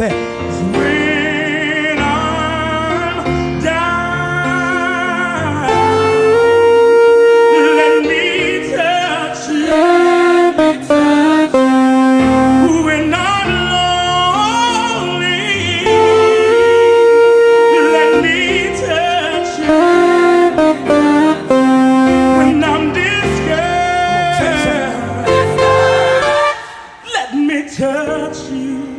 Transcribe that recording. and say, when I'm down, let me touch you. When I'm lonely, let me touch you. When I'm discouraged, let me touch you.